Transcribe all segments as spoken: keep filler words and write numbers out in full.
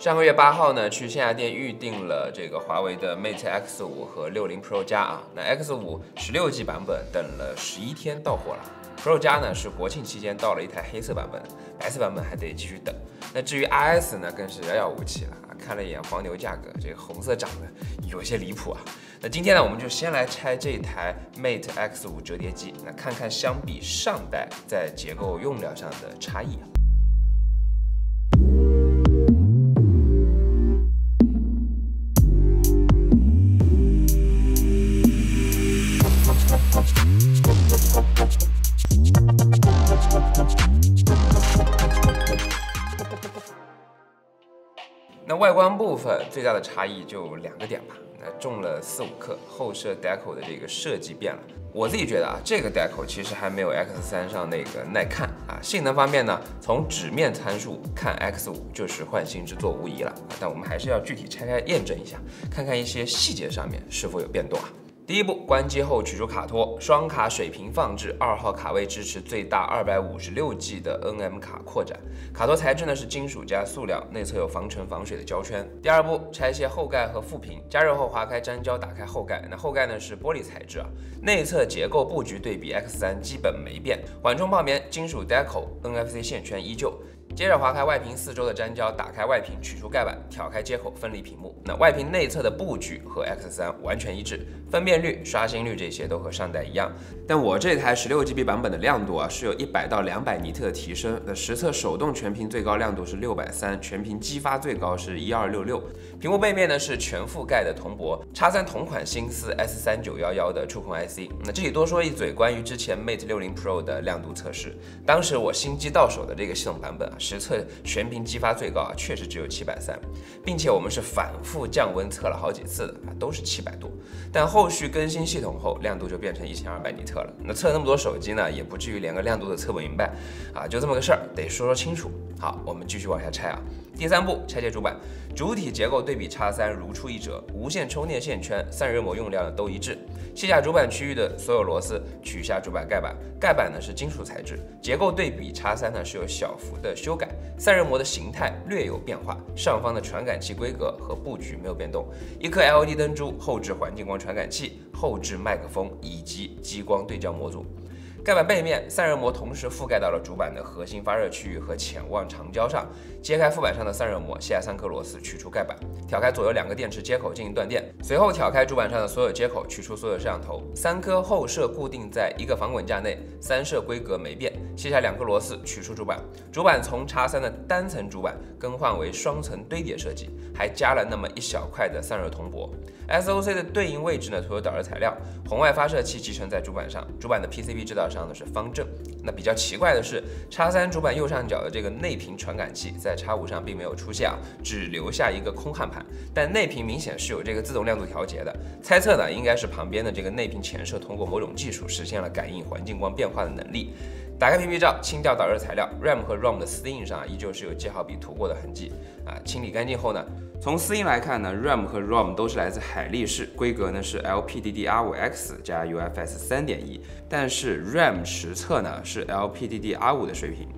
上个月八号呢，去线下店预定了这个华为的 Mate X 五 和六零 Pro 加啊。那 X 五 十六 G 版本等了十一天到货了 ，Pro 加呢是国庆期间到了一台黑色版本，白色版本还得继续等。那至于 R S 呢，更是遥遥无期了。看了一眼黄牛价格，这个红色涨得有些离谱啊。那今天呢，我们就先来拆这台 Mate X 五 折叠机，那看看相比上代在结构用料上的差异啊。 那外观部分最大的差异就两个点吧，那重了四五克，后摄 deco 的这个设计变了。我自己觉得啊，这个 deco 其实还没有 X 三 上那个耐看啊。性能方面呢，从纸面参数看 X 五 就是换新之作无疑了，但我们还是要具体拆开验证一下，看看一些细节上面是否有变动啊。 第一步，关机后取出卡托，双卡水平放置，二号卡位支持最大二百五十六 G 的 N M 卡扩展。卡托材质呢是金属加塑料，内侧有防尘防水的胶圈。第二步，拆卸后盖和副屏，加热后划开粘胶，打开后盖。那后盖呢是玻璃材质啊，内侧结构布局对比 X 三 基本没变，缓冲泡棉金属 deco，N F C 线圈依旧。 接着划开外屏四周的粘胶，打开外屏，取出盖板，挑开接口，分离屏幕。那外屏内侧的布局和 X 三 完全一致，分辨率、刷新率这些都和上代一样。但我这台 十六 G B 版本的亮度啊是有一百到两百尼特的提升。那实测手动全屏最高亮度是六百三十，全屏激发最高是一二六六。屏幕背面呢是全覆盖的铜箔，叉三同款新思 S 三九一一的触控 I C。那这里多说一嘴关于之前 Mate 六零 Pro 的亮度测试，当时我新机到手的这个系统版本啊。 实测全屏激发最高啊，确实只有七百三十，并且我们是反复降温测了好几次的啊，都是七百多。但后续更新系统后，亮度就变成一千二百尼特了。那测那么多手机呢，也不至于连个亮度的测不明白啊，就这么个事儿，得说说清楚。好，我们继续往下拆啊。第三步，拆卸主板，主体结构对比 X 三 如出一辙，无线充电线圈、散热膜用料都一致。卸下主板区域的所有螺丝，取下主板盖板，盖板呢是金属材质，结构对比 X 三 呢是有小幅的。 修改散热膜的形态略有变化，上方的传感器规格和布局没有变动。一颗 L E D 灯珠，后置环境光传感器，后置麦克风以及激光对焦模组。盖板背面散热膜同时覆盖到了主板的核心发热区域和潜望长焦上。揭开副板上的散热膜，卸下三颗螺丝，取出盖板，挑开左右两个电池接口进行断电。随后挑开主板上的所有接口，取出所有摄像头，三颗后摄固定在一个防滚架内，三摄规格没变。 卸下两个螺丝，取出主板。主板从 X 三 的单层主板更换为双层堆叠设计，还加了那么一小块的散热铜箔。S O C 的对应位置呢，涂有导热材料。红外发射器集成在主板上，主板的 P C B 制导上呢是方正。那比较奇怪的是 ，X 三 主板右上角的这个内屏传感器在 X 五 上并没有出现啊，只留下一个空焊盘。但内屏明显是有这个自动亮度调节的，猜测呢应该是旁边的这个内屏前摄通过某种技术实现了感应环境光变化的能力。 打开屏蔽罩，清掉导热材料 ，RAM 和 ROM 的丝印上啊，依旧是有记号笔涂过的痕迹啊。清理干净后呢，从丝印来看呢 ，RAM 和 ROM 都是来自海力士，规格呢是 L P D D R 五 X 加 U F S 三点一，但是 RAM 实测呢是 L P D D R 五 的水平。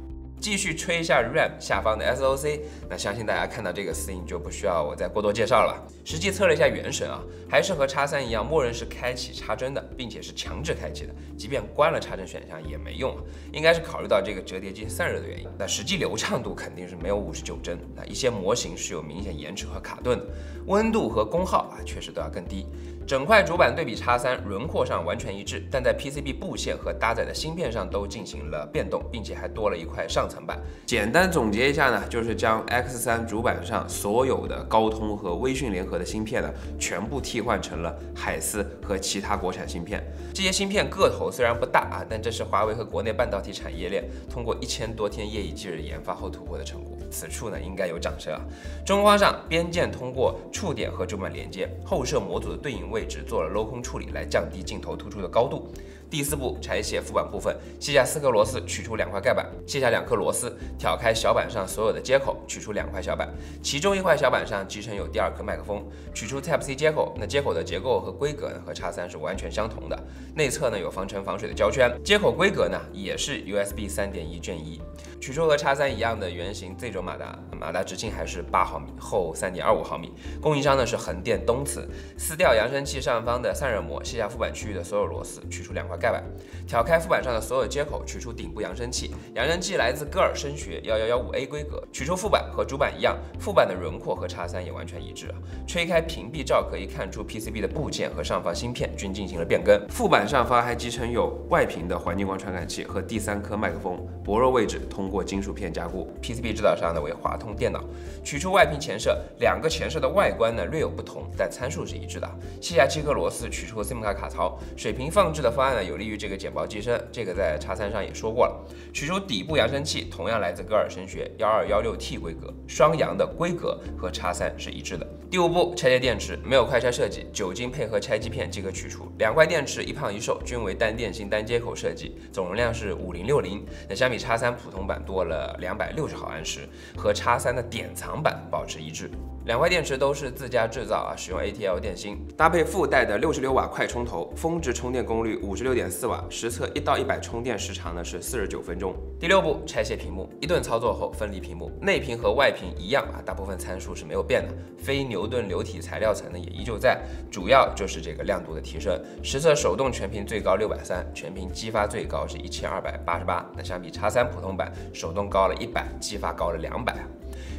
继续吹一下 RAM 下方的 S O C， 那相信大家看到这个丝印就不需要我再过多介绍了。实际测了一下原神啊，还是和 X 三 一样，默认是开启插针的，并且是强制开启的，即便关了插针选项也没用啊。应该是考虑到这个折叠机散热的原因，那实际流畅度肯定是没有五十九帧，那一些模型是有明显延迟和卡顿的。温度和功耗啊，确实都要更低。整块主板对比 X 三，轮廓上完全一致，但在 P C B 布线和搭载的芯片上都进行了变动，并且还多了一块上。 层板简单总结一下呢，就是将 X 三 主板上所有的高通和微讯联合的芯片呢，全部替换成了海思和其他国产芯片。这些芯片个头虽然不大啊，但这是华为和国内半导体产业链通过一千多天夜以继日研发后突破的成果。此处呢，应该有掌声啊！中框上边键通过触点和主板连接，后摄模组的对应位。位置做了镂空处理，来降低镜头突出的高度。第四步，拆卸副板部分，卸下四颗螺丝，取出两块盖板，卸下两颗螺丝，挑开小板上所有的接口，取出两块小板，其中一块小板上集成有第二颗麦克风，取出 Type C 接口。那接口的结构和规格呢和 X 三 是完全相同的，内侧呢有防尘防水的胶圈，接口规格呢也是 U S B 三点一 卷一。取出和 X 三 一样的圆形 Z 轴马达，马达直径还是八毫米，厚 三点二五毫米。供应商呢是横店东磁。撕掉扬声器上方的散热膜，卸下副板区域的所有螺丝，取出两块盖板，挑开副板上的所有接口，取出顶部扬声器。扬声器来自歌尔声学 一一一五 A 规格，取出副板和主板一样，副板的轮廓和 X 三 也完全一致啊。吹开屏蔽罩可以看出 P C B 的部件和上方芯片均进行了变更。副板上方还集成有外屏的环境光传感器和第三颗麦克风，薄弱位置通过金属片加固。P C B 制造商呢为华通电脑。取出外屏前摄，两个前摄的外观呢略有不同，但参数是一致的。卸下七颗螺丝，取出 SIM 卡卡槽。水平放置的方案呢有利于这个简薄机身，这个在 X 三 上也说过了。取出底部扬声器，同样来自歌尔声学 一二一六 T 规格，双扬的规格和 X 三 是一致的。第五步，拆卸电池，没有快拆设计，酒精配合拆机片即可取出。两块电池一胖一瘦，均为单电芯单接口设计，总容量是五零六零。那相比 X 三 普通版多了两百六十毫安时，和 X 三 的典藏版保持一致。两块电池都是自家制造啊，使用 A T L 电芯，搭配附带的六十六瓦快充头，峰值充电功率 五十六点四瓦，实测一到一百充电时长呢是四十九分钟。第六步，拆卸屏幕，一顿操作后分离屏幕，内屏和外屏一样啊，大部分参数是没有变的，非牛顿流体材料层呢也依旧在，主要就是这个亮度的提升。实测手动全屏最高六百三，全屏激发最高是一千二百八十八，那相比 X 三 普通版手动高了一百，激发高了两百。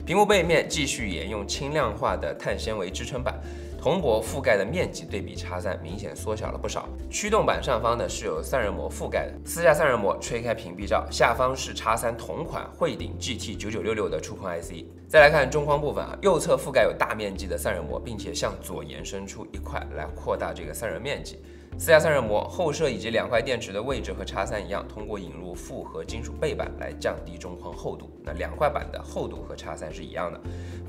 屏幕背面继续沿用轻量化的碳纤维支撑板，铜箔覆盖的面积对比 X 三 明显缩小了不少。驱动板上方呢是有散热膜覆盖的，撕下散热膜，吹开屏蔽罩，下方是 X 三 同款惠鼎 G T 九九六六的触控 I C。再来看中框部分啊，右侧覆盖有大面积的散热膜，并且向左延伸出一块来扩大这个散热面积。撕下散热膜，后摄以及两块电池的位置和 X 三 一样，通过引入复合金属背板来降低中框厚度。那两块板的厚度和 X 三 是一样的，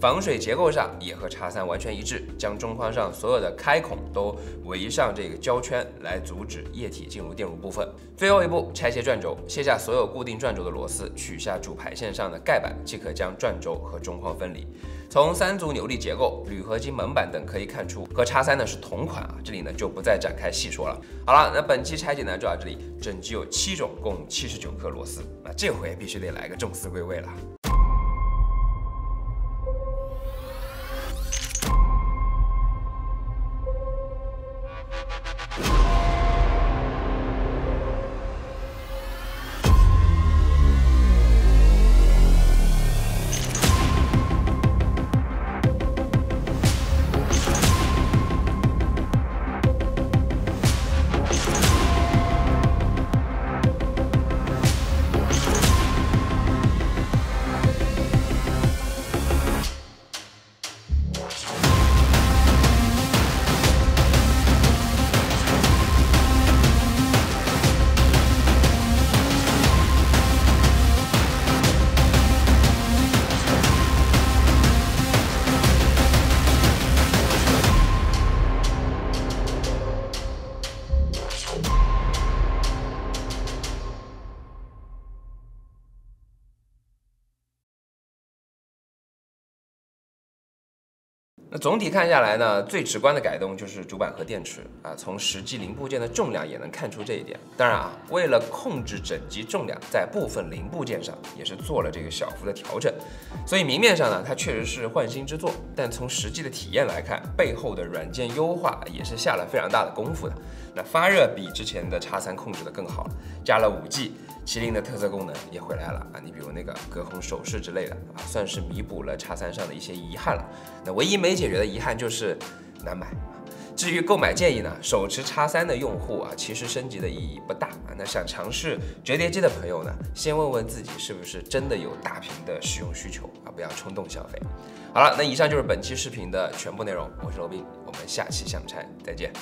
防水结构上也和 X 三 完全一致，将中框上所有的开孔都围上这个胶圈来阻止液体进入电路部分。最后一步，拆卸转轴，卸下所有固定转轴的螺丝，取下主排线上的盖板，即可将转轴和中框分离。从三足扭力结构、铝合金门板等可以看出，和 X 三 呢是同款啊，这里呢就不再展开细说了。好了，那本期拆解呢就到这里，整机有七种，共七十九颗螺丝，那这回必须得来个重四归位了。那总体看下来呢，最直观的改动就是主板和电池啊，从实际零部件的重量也能看出这一点。当然啊，为了控制整机重量，在部分零部件上也是做了这个小幅的调整。所以明面上呢，它确实是换新之作，但从实际的体验来看，背后的软件优化也是下了非常大的功夫的。那发热比之前的 X 三 控制的更好了，加了 五 G。麒麟的特色功能也回来了啊，你比如那个隔空手势之类的啊，算是弥补了 X 三 上的一些遗憾了。那唯一没解决的遗憾就是难买。至于购买建议呢，手持 X 三 的用户啊，其实升级的意义不大啊。那想尝试折叠机的朋友呢，先问问自己是不是真的有大屏的使用需求啊，不要冲动消费。好了，那以上就是本期视频的全部内容，我是罗宾，我们下期相拆再见。